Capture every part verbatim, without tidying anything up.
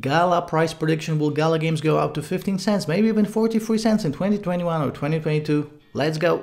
Gala price prediction. Will Gala Games go up to fifteen cents, maybe even forty-three cents in twenty twenty-one or twenty twenty-two? Let's go!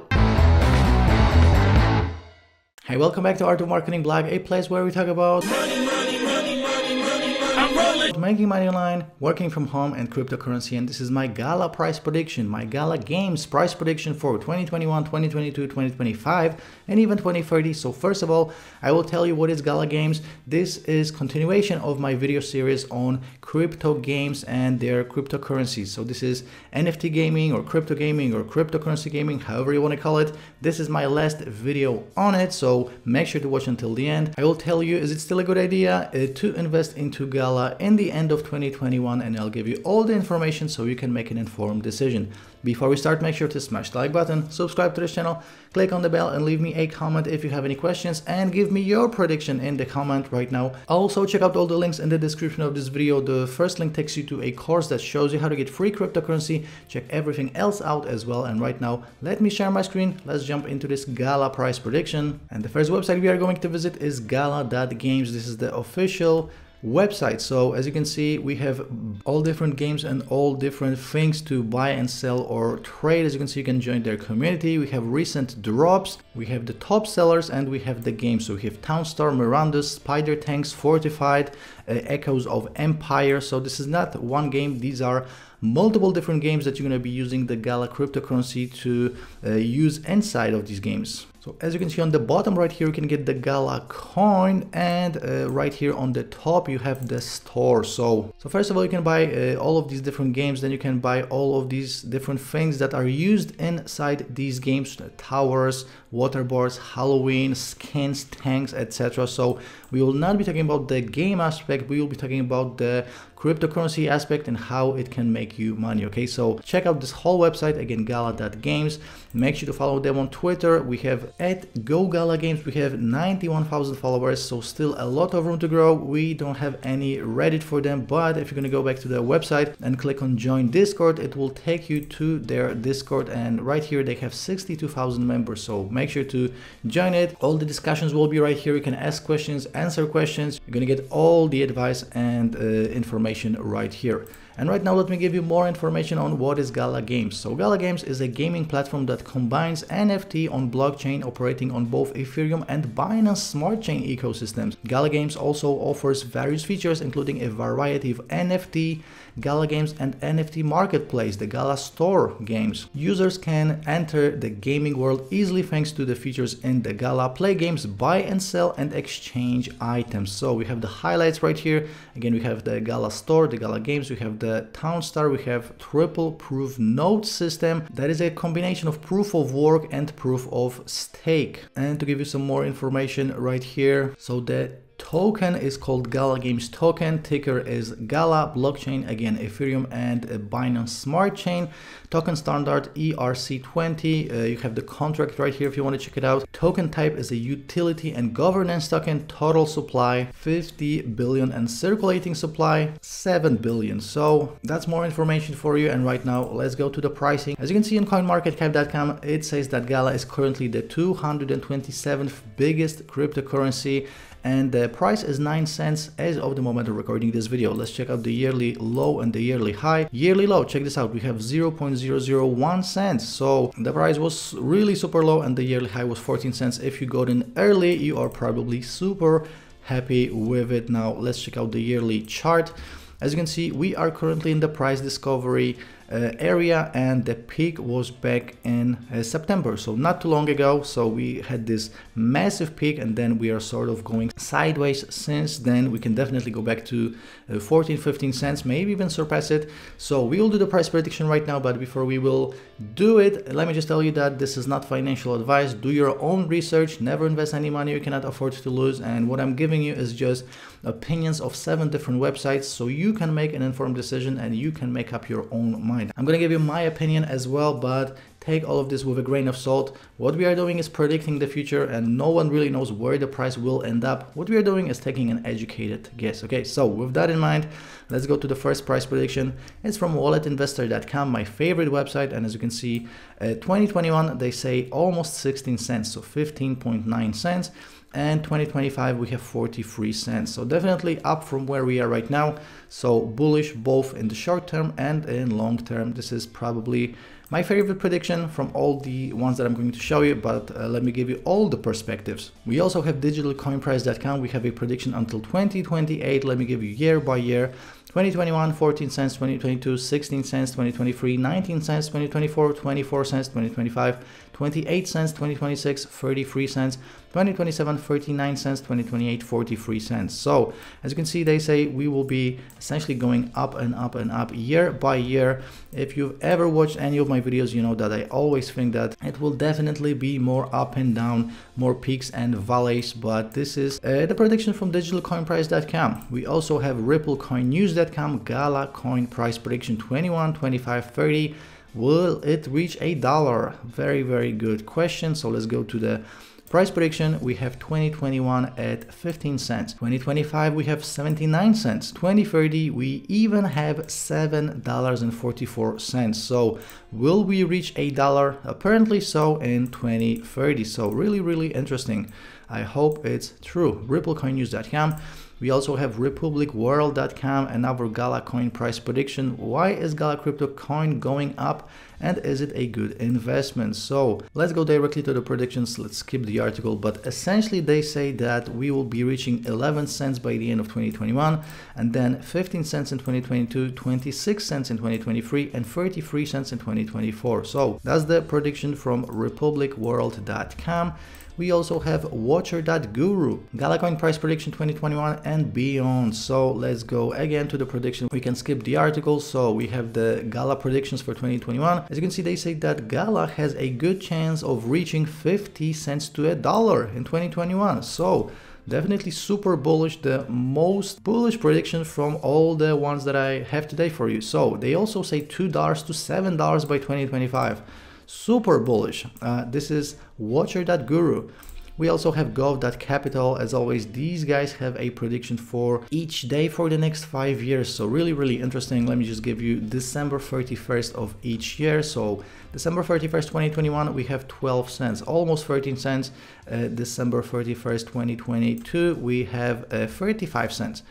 Hey, welcome back to Art of Marketing Blog, a place where we talk about money, money, money, money, money, I'm rolling. Making money online, working from home, and cryptocurrency. And this is my Gala price prediction, my Gala Games price prediction for twenty twenty-one, twenty twenty-two, twenty twenty-five, and even twenty thirty. So first of all, I will tell you what is Gala Games. This is continuation of my video series on crypto games and their cryptocurrencies. So this is N F T gaming or crypto gaming or cryptocurrency gaming, however you want to call it. This is my last video on it, so So make sure to watch until the end. I will tell you, is it still a good idea uh, to invest into Gala in the end of twenty twenty-one, and I'll give you all the information so you can make an informed decision. Before we start, make sure to smash the like button, subscribe to this channel, click on the bell, and leave me a comment if you have any questions, and give me your prediction in the comment right now. Also check out all the links in the description of this video. The first link takes you to a course that shows you how to get free cryptocurrency. Check everything else out as well. And right now, let me share my screen. Let's jump into this Gala price prediction. And the first website we are going to visit is gala dot games. This is the official website. So as you can see, we have all different games and all different things to buy and sell or trade. As you can see, you can join their community. We have recent drops, we have the top sellers, and we have the games. So we have Townstar, Mirandus, Spider Tanks, Fortified, uh, Echoes of Empire. So this is not one game, these are multiple different games that you're going to be using the Gala cryptocurrency to uh, use inside of these games. So as you can see on the bottom right here, you can get the Gala coin, and uh, right here on the top you have the store. So so first of all, you can buy uh, all of these different games, then you can buy all of these different things that are used inside these games: towers, waterboards, Halloween, skins, tanks, et cetera. So we will not be talking about the game aspect, we will be talking about the cryptocurrency aspect and how it can make you money. Okay, so check out this whole website again, gala dot games. Make sure to follow them on Twitter. We have at Go Gala Games. We have ninety-one thousand followers, so still a lot of room to grow. We don't have any Reddit for them, but if you're going to go back to their website and click on join Discord, it will take you to their Discord, and right here they have sixty-two thousand members, so make sure to join it. All the discussions will be right here. You can ask questions, answer questions. You're going to get all the advice and uh, information right here. And right now, let me give you more information on what is Gala Games. So Gala Games is a gaming platform that combines N F T on blockchain, operating on both Ethereum and Binance Smart Chain ecosystems. Gala Games also offers various features, including a variety of N F T, Gala Games, and N F T marketplace, the Gala Store games. Users can enter the gaming world easily thanks to the features in the Gala: play games, buy and sell, and exchange items. So we have the highlights right here. Again, we have the Gala Store, the Gala Games, we have the Townstar, we have triple proof node system. That is a combination of proof of work and proof of stake. And to give you some more information right here, so the token is called Gala Games token, ticker is Gala, blockchain again Ethereum and Binance Smart Chain, token standard E R C twenty. Uh, you have the contract right here if you want to check it out. Token type is a utility and governance token. Total supply fifty billion and circulating supply seven billion. So that's more information for you. And right now, let's go to the pricing. As you can see in coin market cap dot com, it says that Gala is currently the two hundred twenty-seventh biggest cryptocurrency, and the price is nine cents as of the moment of recording this video. Let's check out the yearly low and the yearly high. Yearly low, check this out, we have zero point zero zero one cents. So the price was really super low and the yearly high was fourteen cents. If you got in early, you are probably super happy with it. Now let's check out the yearly chart. As you can see, we are currently in the price discovery uh, area, and the peak was back in uh, September, so not too long ago. So we had this massive peak, and then we are sort of going sideways since then. We can definitely go back to uh, fourteen, fifteen cents, maybe even surpass it. So we will do the price prediction right now, but before we will do it, let me just tell you that this is not financial advice. Do your own research, never invest any money you cannot afford to lose. And what I'm giving you is just opinions of seven different websites, so you You can make an informed decision and you can make up your own mind. I'm gonna give you my opinion as well, but take all of this with a grain of salt. What we are doing is predicting the future, and no one really knows where the price will end up. What we are doing is taking an educated guess. Okay, so with that in mind, let's go to the first price prediction. It's from wallet investor dot com, my favorite website. And as you can see, uh, twenty twenty-one, they say almost sixteen cents, so fifteen point nine cents. and twenty twenty-five we have forty-three cents. So definitely up from where we are right now. So bullish both in the short term and in long term. This is probably my favorite prediction from all the ones that I'm going to show you, but uh, let me give you all the perspectives. We also have digital coin price dot com. We have a prediction until twenty twenty-eight. Let me give you year by year. twenty twenty-one, fourteen cents, twenty twenty-two, sixteen cents, twenty twenty-three, nineteen cents, twenty twenty-four, twenty-four cents, twenty twenty-five, twenty-eight cents, twenty twenty-six, thirty-three cents, twenty twenty-seven, thirty-nine cents, twenty twenty-eight, forty-three cents. So as you can see, they say we will be essentially going up and up and up year by year. If you've ever watched any of my videos, you know that I always think that it will definitely be more up and down, more peaks and valleys, but this is uh, the prediction from digital coin price dot com. We also have ripple coin news dot com, Gala coin price prediction twenty-one, twenty-five, thirty. Will it reach a dollar? Very, very good question. So let's go to the price prediction. We have twenty twenty-one at fifteen cents, twenty twenty-five we have seventy-nine cents, twenty thirty we even have seven dollars and forty-four cents. So will we reach a dollar? Apparently so in twenty thirty. So really, really interesting. I hope it's true. ripple coin news dot com. We also have republic world dot com, another Gala coin price prediction. Why is Gala crypto coin going up and is it a good investment? So let's go directly to the predictions. Let's skip the article, but essentially they say that we will be reaching eleven cents by the end of twenty twenty-one, and then fifteen cents in twenty twenty-two, twenty-six cents in twenty twenty-three, and thirty-three cents in twenty twenty-four. So that's the prediction from republic world dot com. We also have Watcher.Guru, Gala coin price prediction twenty twenty-one and beyond. So let's go again to the prediction. We can skip the article. So we have the Gala predictions for twenty twenty-one. As you can see, they say that Gala has a good chance of reaching fifty cents to a dollar in twenty twenty-one. So definitely super bullish, the most bullish prediction from all the ones that I have today for you. So they also say two dollars to seven dollars by twenty twenty-five. Super bullish. Uh, this is Watcher.Guru. We also have gov dot capital. As always, these guys have a prediction for each day for the next five years. So really, really interesting. Let me just give you December thirty-first of each year. So December thirty-first, twenty twenty-one, we have twelve cents, almost thirteen cents. Uh, December thirty-first, twenty twenty-two, we have uh, thirty-five cents.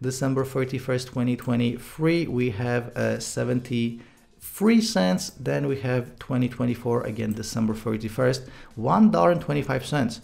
December thirty-first, twenty twenty-three, we have uh, seventy-three cents. Then we have twenty twenty-four, again December thirty-first, one dollar and twenty-five cents.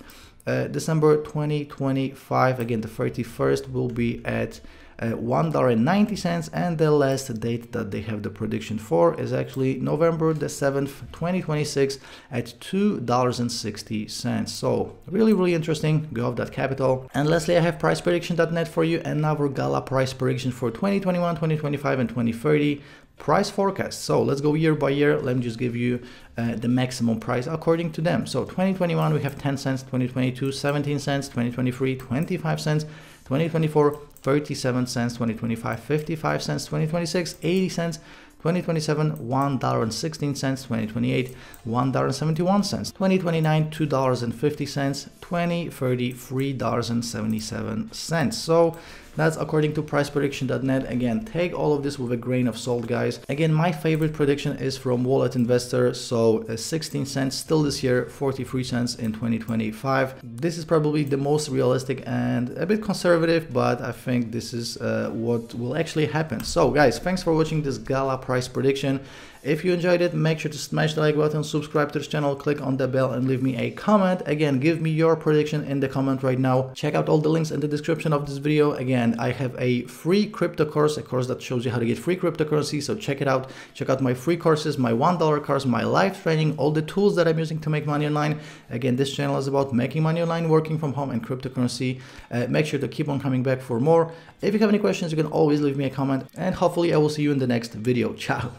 uh, December twenty twenty-five, again the thirty-first, will be at uh, one dollar and ninety cents, and the last date that they have the prediction for is actually November the seventh, twenty twenty-six at two dollars and sixty cents. So really, really interesting. Gov.capital. And lastly, I have price prediction dot net for you, another Gala price prediction for twenty twenty-one, twenty twenty-five, and twenty thirty. Price forecast. So let's go year by year. Let me just give you uh, the maximum price according to them. So twenty twenty-one we have ten cents, twenty twenty-two seventeen cents, twenty twenty-three twenty-five cents, twenty twenty-four thirty-seven cents, twenty twenty-five fifty-five cents, twenty twenty-six eighty cents, twenty twenty-seven one dollar and sixteen cents, twenty twenty-eight one dollar and seventy-one cents, twenty twenty-nine two dollars and fifty cents, twenty thirty three dollars and seventy-seven cents. So that's according to price prediction dot net. Again, take all of this with a grain of salt, guys. Again, my favorite prediction is from Wallet Investor. So sixteen cents still this year, forty-three cents in twenty twenty-five. This is probably the most realistic and a bit conservative, but I think this is uh, what will actually happen. So guys, thanks for watching this Gala price prediction. If you enjoyed it, make sure to smash the like button, subscribe to this channel, click on the bell, and leave me a comment. Again, give me your prediction in the comment right now. Check out all the links in the description of this video. Again, I have a free crypto course, a course that shows you how to get free cryptocurrency. So check it out. Check out my free courses, my one dollar course, my live training, all the tools that I'm using to make money online. Again, this channel is about making money online, working from home, and cryptocurrency. Uh, make sure to keep on coming back for more. If you have any questions, you can always leave me a comment, and hopefully I will see you in the next video. Ciao.